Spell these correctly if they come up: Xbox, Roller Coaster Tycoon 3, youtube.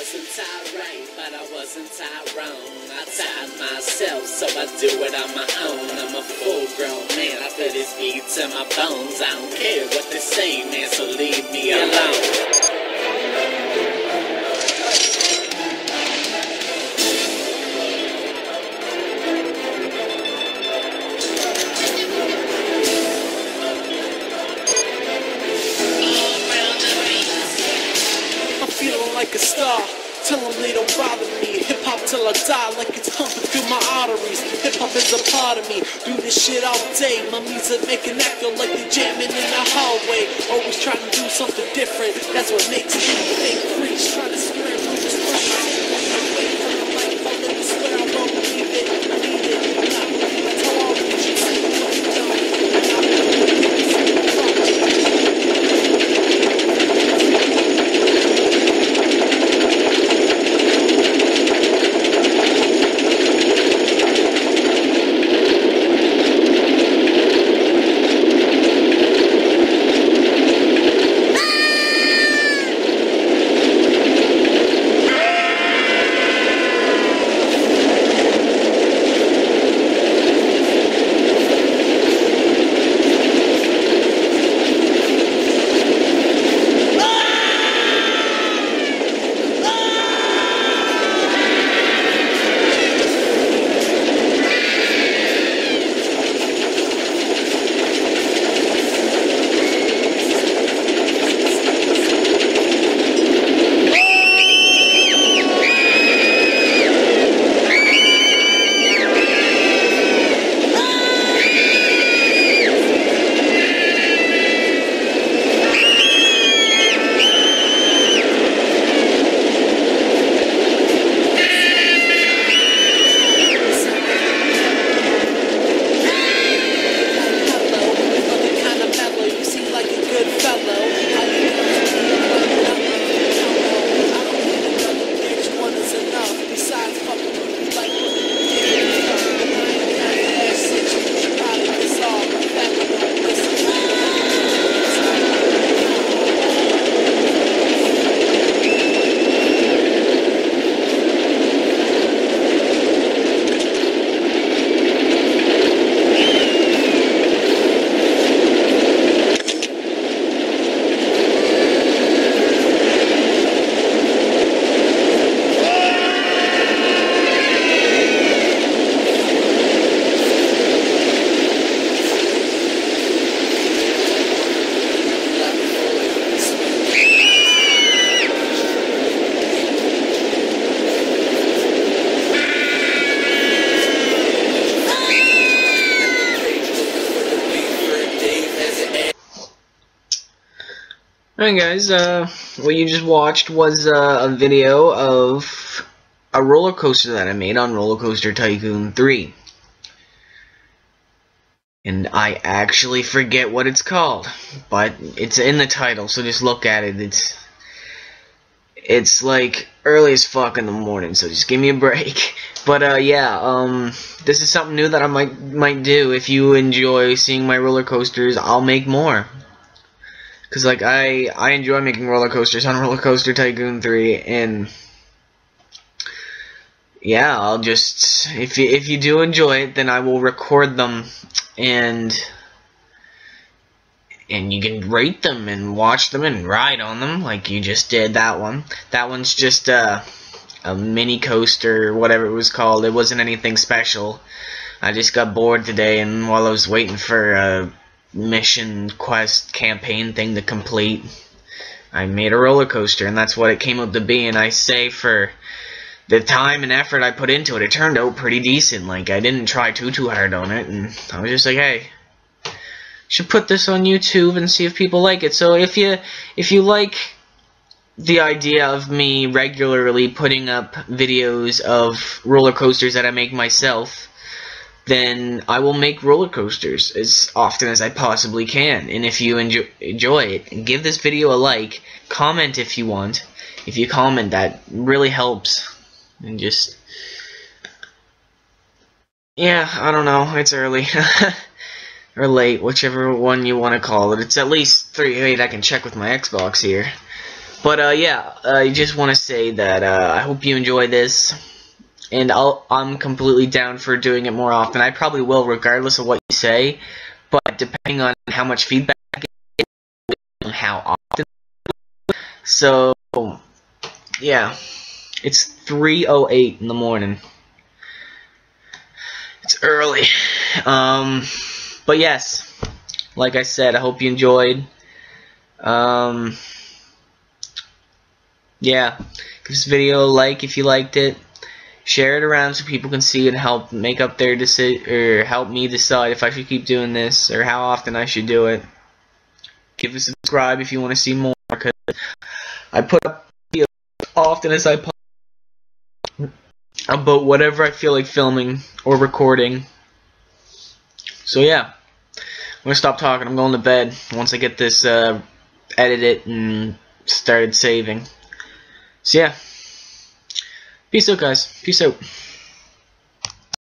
wasn't right, but I wasn't wrong. I tied myself, so I do it on my own. I'm a full-grown man, I feel this beat to my bones. I don't care what they say, man, so leave me alone. Like a star, tell them they don't bother me. Hip hop till I die, like it's pumping through my arteries. Hip hop is a part of me, do this shit all day. My music making that feel like they're jamming in the hallway. Always trying to do something different, that's what makes me think free. Trying to spirit through this push. I'm waiting for the microphone, let me swear I won't believe it. I need it, I'm not believing I told all the bitches I don't. Alright guys, what you just watched was a video of a roller coaster that I made on Roller Coaster Tycoon 3. And I actually forget what it's called, but it's in the title, so just look at it. It's like early as fuck in the morning, so just give me a break. But yeah, this is something new that I might do. If you enjoy seeing my roller coasters, I'll make more. Cause like I enjoy making roller coasters on Roller Coaster Tycoon 3, and yeah, I'll just if you do enjoy it, then I will record them, and you can rate them and watch them and ride on them like you just did that one. That one's just a mini coaster, whatever it was called. It wasn't anything special. I just got bored today, and while I was waiting for mission quest campaign thing to complete, I made a roller coaster, and that's what it came up to be. And I say, for the time and effort I put into it, it turned out pretty decent. Like, I didn't try too hard on it, and I was just like, hey, should put this on YouTube and see if people like it. So if you like the idea of me regularly putting up videos of roller coasters that I make myself, then I will make roller coasters as often as I possibly can. And if you enjoy it, give this video a like, comment if you want. If you comment, that really helps. And just, yeah, I don't know, it's early or late, whichever one you want to call it. It's at least 3:08, I can check with my Xbox here. But yeah, I just want to say that I hope you enjoy this, and I'm completely down for doing it more often. I probably will, regardless of what you say, but depending on how much feedback I get and how often. So, yeah, it's 3:08 in the morning. It's early. But yes, like I said, I hope you enjoyed. Yeah, give this video a like if you liked it. Share it around so people can see it and help make up their decision, or help me decide if I should keep doing this or how often I should do it. Give a subscribe if you want to see more, because I put up videos as often as I possibly about whatever I feel like filming or recording. So yeah, I'm gonna stop talking. I'm going to bed once I get this edited and started saving. So yeah, peace out, guys. Peace out.